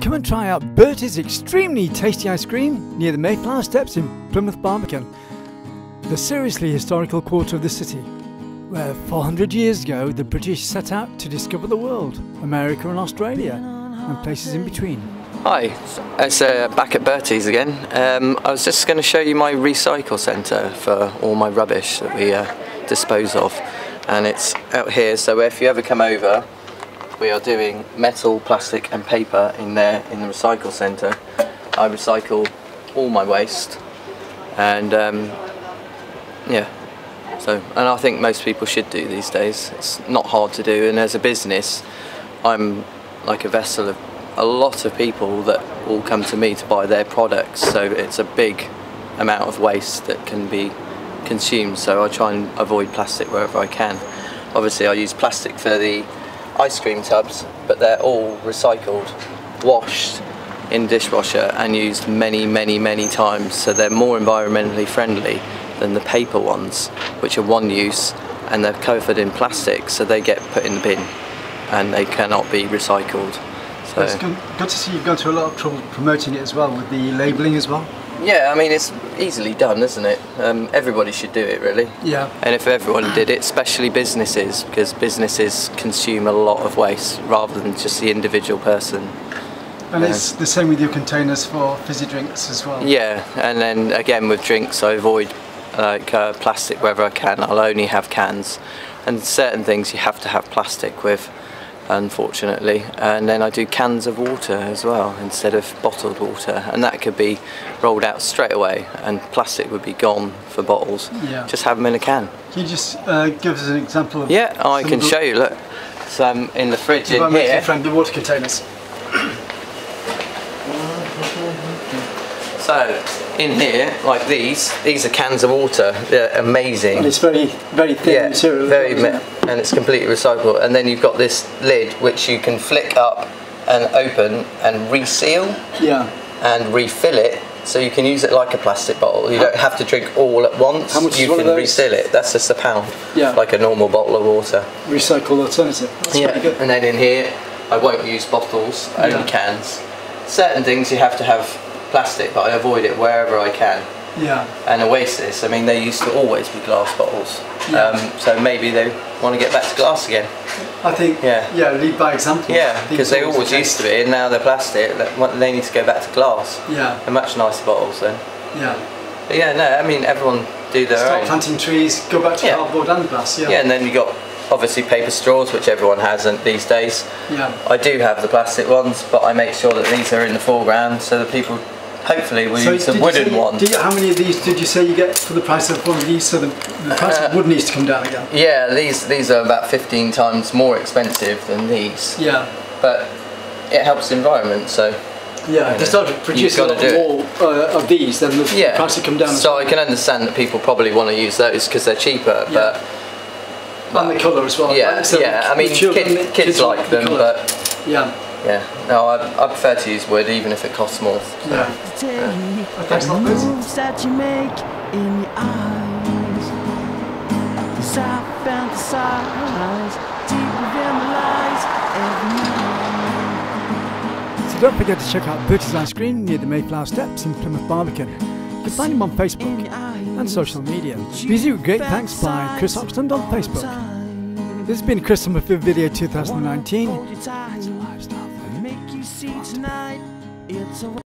Come and try out Bertie's Extremely Tasty Ice Cream near the Mayflower Steps in Plymouth Barbican, the seriously historical quarter of the city, where 400 years ago the British set out to discover the world, America and Australia, and places in between. Hi, it's back at Bertie's again. I was just going to show you my recycle centre for all my rubbish that we dispose of, and it's out here, so if you ever come over, we are doing metal, plastic and paper in there in the recycle centre. I recycle all my waste, and yeah, so, and I think most people should do these days. It's not hard to do, and as a business I'm like a vessel of a lot of people that all come to me to buy their products, so it's a big amount of waste that can be consumed, so I try and avoid plastic wherever I can. Obviously I use plastic for the ice cream tubs, but they're all recycled, washed in dishwasher and used many times, so they're more environmentally friendly than the paper ones, which are one use and they're covered in plastic, so they get put in the bin and they cannot be recycled. So it's good to see you've gone to a lot of trouble promoting it as well, with the labelling as well. Yeah, I mean, it's easily done, isn't it? Everybody should do it, really. Yeah. And if everyone did it, especially businesses, because businesses consume a lot of waste rather than just the individual person. And it's the same with your containers for fizzy drinks as well. Yeah, and then again with drinks, I avoid like plastic wherever I can. I'll only have cans, and certain things you have to have plastic with, unfortunately. And then I do cans of water as well instead of bottled water, and that could be rolled out straight away and plastic would be gone for bottles. Yeah. Just have them in a can. Can you just give us an example of? Yeah, I can show you. Look, some in the fridge in here. Friendly water containers. So in here, like these are cans of water. They're amazing. And it's very thin, yeah, material. Very, and it's completely recyclable. And then you've got this lid which you can flick up and open and reseal. Yeah. And refill it, so you can use it like a plastic bottle. You don't have to drink all at once. How much you can reseal it. That's just £1. Yeah. Like a normal bottle of water. Recycled alternative. That's pretty good. And then in here, I won't use bottles, only cans. Certain things you have to have plastic, but I avoid it wherever I can. Yeah. And Oasis, I mean, they used to always be glass bottles. Yeah. So maybe they want to get back to glass again. I think, yeah, lead by example. Yeah, because they always used to be, and now they're plastic. They need to go back to glass. Yeah. They're much nicer bottles then. Yeah. But yeah, no, I mean, everyone do their own. Stop planting trees, go back to cardboard and glass. Yeah. Yeah, and then you got obviously paper straws, which everyone has these days. Yeah. I do have the plastic ones, but I make sure that these are in the foreground so that people hopefully we'll use the wooden one. How many of these did you say you get for the price of one of these, so the price of wood needs to come down again? Yeah, these are about 15 times more expensive than these. Yeah. But it helps the environment, so... Yeah, if they start producing more of these, then the price will come down. So I can understand that people probably want to use those because they're cheaper, but... And the colour as well. Yeah, so I mean, kids like them, but... Yeah. Yeah, no, I prefer to use wood even if it costs more. Yeah. Thanks a lot, Liz. So don't forget to check out Bertie's Ice Cream near the Mayflower Steps in Plymouth Barbican. You can find him on Facebook and social media. Visit with great thanks by Kris Oxland on Facebook. This has been Kris from Video 2019. It's a lifestyle. See tonight, it's a